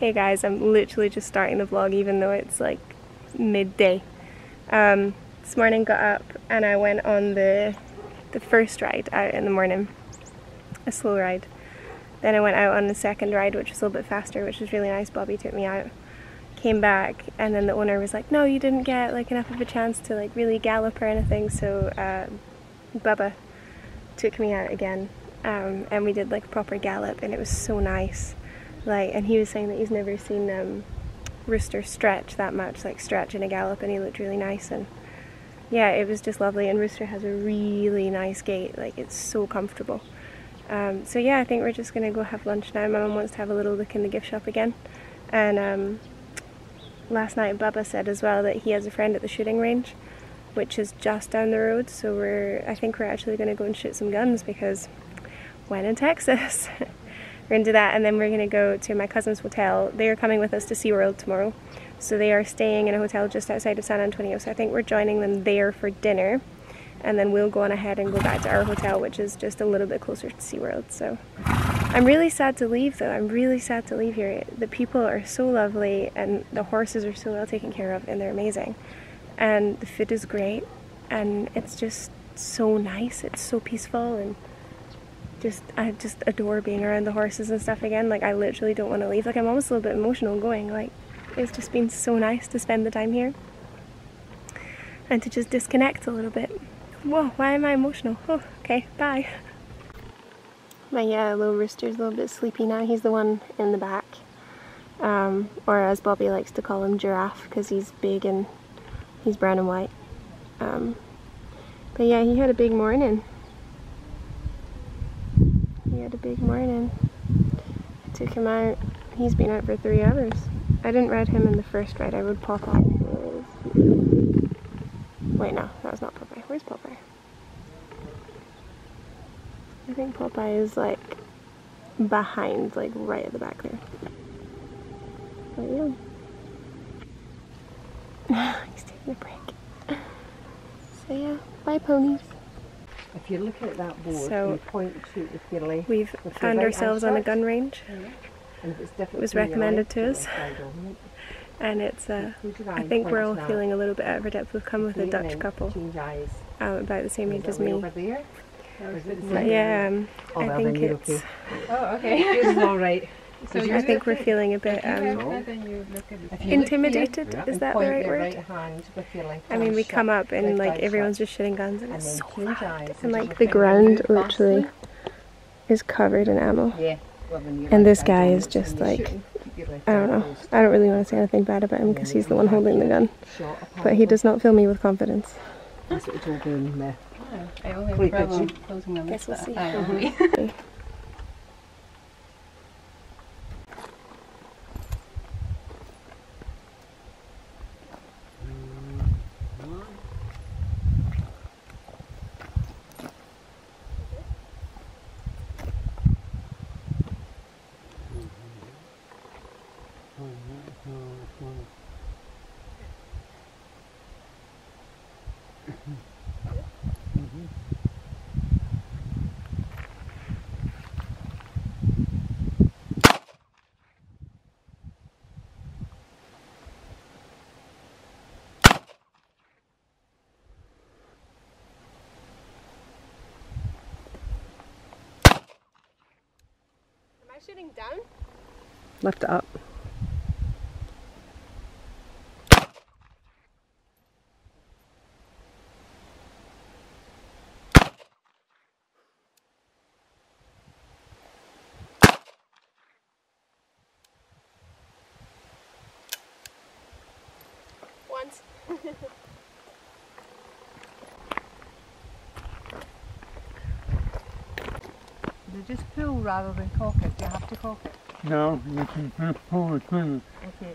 Hey guys, I'm literally just starting the vlog even though it's like midday. This morning got up and I went on the first ride out in the morning, a slow ride. Then I went out on the second ride, which was a little bit faster, which was really nice. Bobby took me out, came back, and then the owner was like, no, you didn't get like enough of a chance to like really gallop or anything, so Bubba took me out again, and we did like a proper gallop, and it was so nice. Like, and he was saying that he's never seen Rooster stretch that much, like stretch in a gallop, and he looked really nice, and yeah, it was just lovely. And Rooster has a really nice gait, like it's so comfortable. So yeah, I think we're just gonna go have lunch now. My mum wants to have a little look in the gift shop again, and last night Bubba said as well that he has a friend at the shooting range, which is just down the road, so I think we're actually gonna go and shoot some guns, because when in Texas. We're going to do that, and then we're going to go to my cousin's hotel. They are coming with us to SeaWorld tomorrow, so they are staying in a hotel just outside of San Antonio, so I think we're joining them there for dinner, and then we'll go on ahead and go back to our hotel, which is just a little bit closer to SeaWorld. So I'm really sad to leave though. I'm really sad to leave here. The people are so lovely, and the horses are so well taken care of, and they're amazing, and the food is great, and it's just so nice. It's so peaceful, and I just adore being around the horses and stuff again. Like, I literally don't want to leave. Like, I'm almost a little bit emotional going. Like, it's just been so nice to spend the time here and to just disconnect a little bit. Whoa, why am I emotional? Oh, okay, bye. My little Rooster's a little bit sleepy now. He's the one in the back, or as Bobby likes to call him, Giraffe, because he's big and he's brown and white. But yeah, he had a big morning. I took him out. He's been out for 3 hours. I didn't ride him in the first ride. I would pop off. Wait, no, that was not Popeye. Where's Popeye? I think Popeye is like behind, like right at the back there. But yeah, he's taking a break. So yeah, bye ponies. If you look at that board, so you point and shoot with your leg. We've found ourselves on a gun range. Yeah. And it was recommended to us. And it's, I think we're all feeling a little bit out of our depth. We've come with a Dutch couple, about the same age as me. Over there? Yeah, I think it's... Oh, okay. It's all right. So I think we're feeling a bit intimidated, is that the right word? I mean, we come up and like everyone's just shooting guns, and it's so loud, and like the ground literally is covered in ammo, and this guy is just like, I don't know, I don't really want to say anything bad about him because he's the one holding the gun, but he does not fill me with confidence. That's what you're talking about. I only have a problem closing them. Guess we'll see. Shooting down? Lift it up. Once. They just pull rather than cork it. Do you have to cork it? No, you can just pull it through. Okay.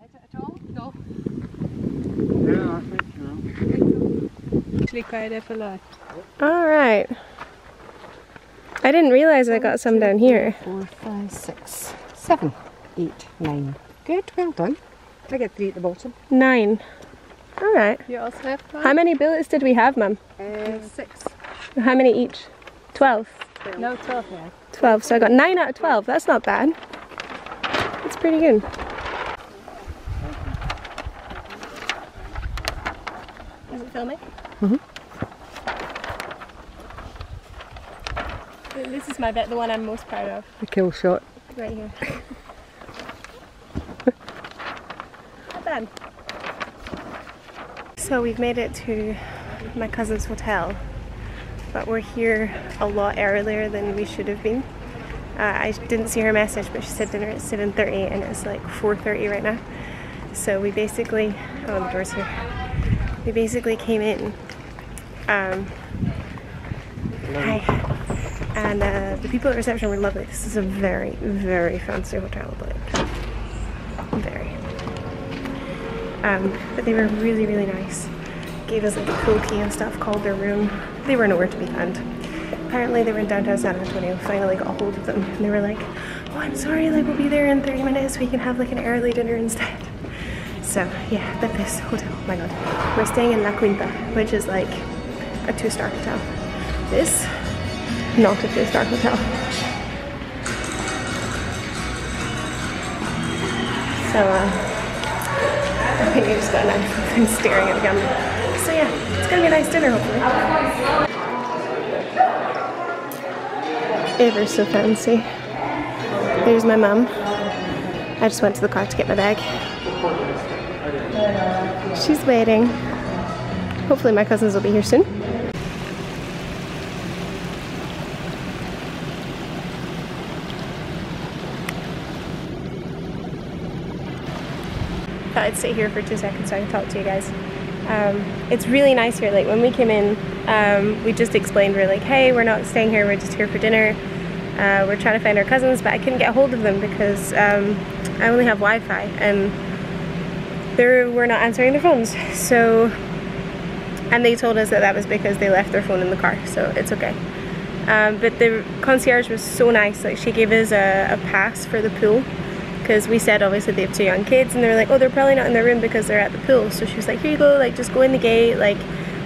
Hit it at all? No. Yeah, I think so. Actually quite a lot. All right, I didn't realize I got some down here. 4, 5, 6, 7, 8, 9. Good, well done. I get 3 at the bottom. 9. Alright. You also have 5. How many billets did we have, ma'am? 6. How many each? 12. 12. No, 12, yeah. 12, so I got 9 out of 12. That's not bad. It's pretty good. Is it filming? Mm-hmm. This is my bet, the one I'm most proud of. The kill shot. Right here. Not bad. So we've made it to my cousin's hotel, but we're here a lot earlier than we should have been. I didn't see her message, but she said dinner at 7:30 and it's like 4:30 right now. So we basically, oh, the door's here. We basically came in, hi, and the people at reception were lovely. This is a very, very fancy hotel, like, very. But they were really, really nice. Gave us like a cool key and stuff, called their room. They were nowhere to be found. Apparently they were in downtown San Antonio, finally got a hold of them, and they were like, oh, I'm sorry, like, we'll be there in 30 minutes, we can have like an early dinner instead. So yeah, but this hotel, oh my god. We're staying in La Quinta, which is like a 2-star hotel. This, not a 2-star hotel. So I think I just got an eye and staring at the camera. So yeah, it's gonna be a nice dinner hopefully. Ever so fancy. There's my mum. I just went to the car to get my bag. She's waiting. Hopefully my cousins will be here soon. Thought I'd sit here for 2 seconds so I can talk to you guys. It's really nice here. Like when we came in, we just explained, we're like, hey, we're not staying here, we're just here for dinner. We're trying to find our cousins, but I couldn't get a hold of them because I only have Wi-Fi and they were not answering their phones. So, and they told us that that was because they left their phone in the car, so it's okay. But the concierge was so nice. Like she gave us a pass for the pool, because we said obviously they have 2 young kids, and they were like, oh, they're probably not in their room because they're at the pool. So she was like, here you go, like just go in the gate, like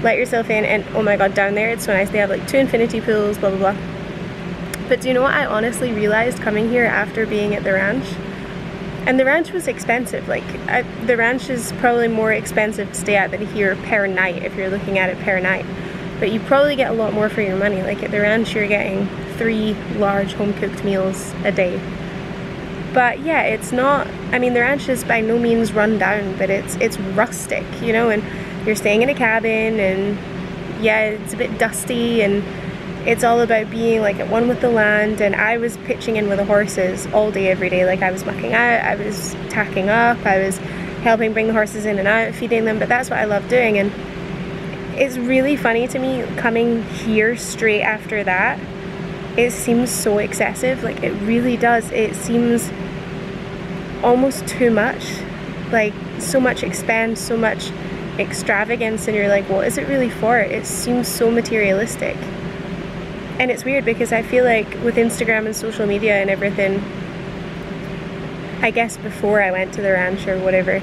let yourself in. And oh my god, down there it's so nice. They have like 2 infinity pools, blah blah blah. But do you know what I honestly realized coming here after being at the ranch? And the ranch was expensive. Like the ranch is probably more expensive to stay at than here per night if you're looking at it per night. But you probably get a lot more for your money. Like at the ranch you're getting 3 large home-cooked meals a day. But yeah, it's not, I mean the ranch is by no means run down, but it's rustic, you know, and you're staying in a cabin, and yeah, it's a bit dusty, and it's all about being like at one with the land. And I was pitching in with the horses all day every day. Like I was mucking out, I was tacking up, I was helping bring the horses in and out, feeding them, but that's what I love doing. And it's really funny to me coming here straight after that. It seems so excessive, like it really does. It seems almost too much, like so much expense, so much extravagance, and you're like, what is it really for? It seems so materialistic. And it's weird because I feel like with Instagram and social media and everything, I guess before I went to the ranch or whatever,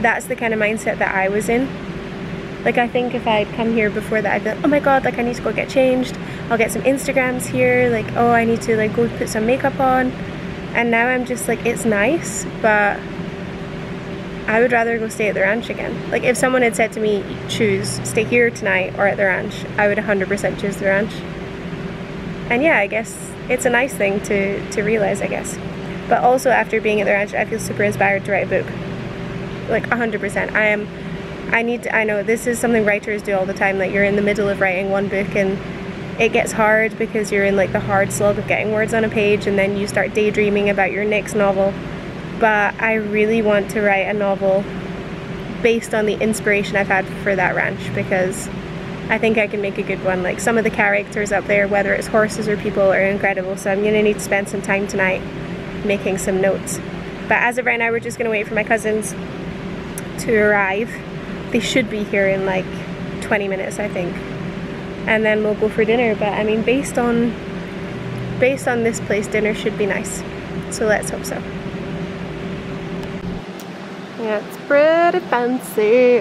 that's the kind of mindset that I was in. Like I think if I'd come here before that, I'd be like, oh my god, like I need to go get changed, I'll get some Instagrams here, like, oh, I need to like go put some makeup on. And now I'm just like, it's nice, but I would rather go stay at the ranch again. Like if someone had said to me, choose, stay here tonight or at the ranch, I would 100% choose the ranch. And yeah, I guess it's a nice thing to realize, I guess. But also after being at the ranch, I feel super inspired to write a book. Like 100%, I know this is something writers do all the time, that you're in the middle of writing one book and it gets hard because you're in like the hard slog of getting words on a page, and then you start daydreaming about your next novel. But I really want to write a novel based on the inspiration I've had for that ranch, because I think I can make a good one. Like some of the characters up there, whether it's horses or people, are incredible, so I'm gonna need to spend some time tonight making some notes. But as of right now, we're just gonna wait for my cousins to arrive. They should be here in like 20 minutes, I think. and then we'll go for dinner. But I mean, based on this place, dinner should be nice, so let's hope so. Yeah, it's pretty fancy.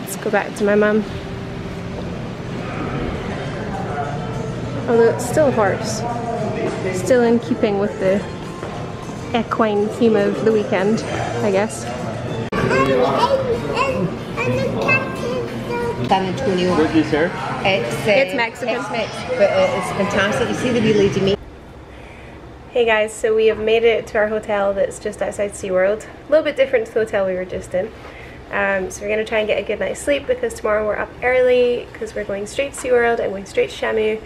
Let's go back to my mum. Although it's still horse, still in keeping with the equine theme of the weekend, I guess. San Antonio. What is there? It's Mexican. It's Mexican, but it's fantastic. You see the wee lady meat. Hey guys, so we have made it to our hotel that's just outside SeaWorld. A little bit different to the hotel we were just in. So we're going to try and get a good night's sleep because tomorrow we're up early because we're going straight to SeaWorld and going straight to Shamu.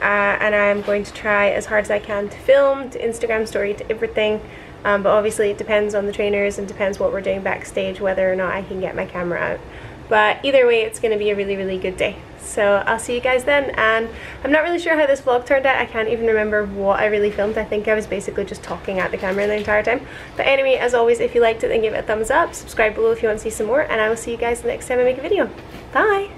And I'm going to try as hard as I can to film, to Instagram story, to everything. But obviously it depends on the trainers and depends what we're doing backstage, whether or not I can get my camera out. But either way, it's going to be a really, really good day. So I'll see you guys then. And I'm not really sure how this vlog turned out. I can't even remember what I really filmed. I think I was basically just talking at the camera the entire time. But anyway, as always, if you liked it, then give it a thumbs up. Subscribe below if you want to see some more. And I will see you guys the next time I make a video. Bye!